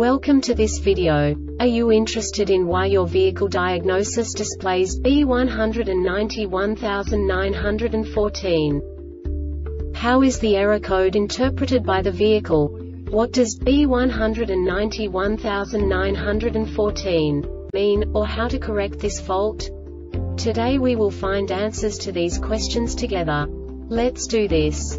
Welcome to this video. Are you interested in why your vehicle diagnosis displays B191914? How is the error code interpreted by the vehicle? What does B191914 mean, or how to correct this fault? Today we will find answers to these questions together. Let's do this.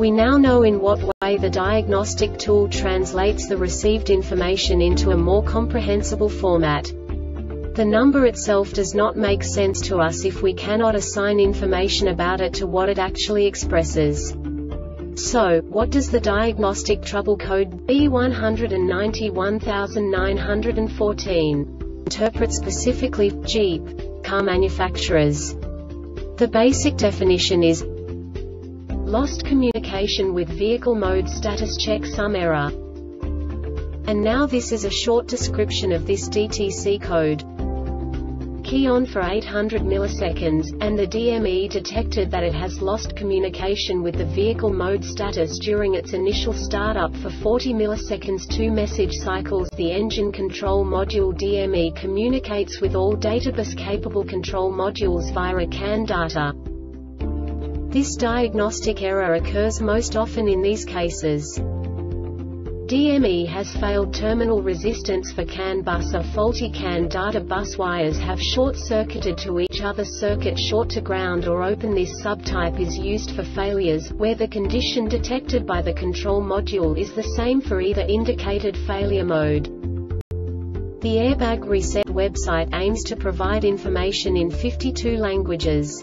We now know in what way the diagnostic tool translates the received information into a more comprehensible format. The number itself does not make sense to us if we cannot assign information about it to what it actually expresses. So, what does the diagnostic trouble code B191914 interpret specifically for Jeep car manufacturers? The basic definition is lost communication with vehicle mode status check sum error. And now this is a short description of this DTC code. Key on for 800 milliseconds, and the DME detected that it has lost communication with the vehicle mode status during its initial startup for 40 milliseconds. 2 message cycles. The engine control module DME communicates with all databus-capable control modules via a CAN data. This diagnostic error occurs most often in these cases. DME has failed terminal resistance for CAN bus. A faulty CAN data bus wires have short-circuited to each other. Circuit short to ground or open. This subtype is used for failures where the condition detected by the control module is the same for either indicated failure mode. The Airbag Reset website aims to provide information in 52 languages.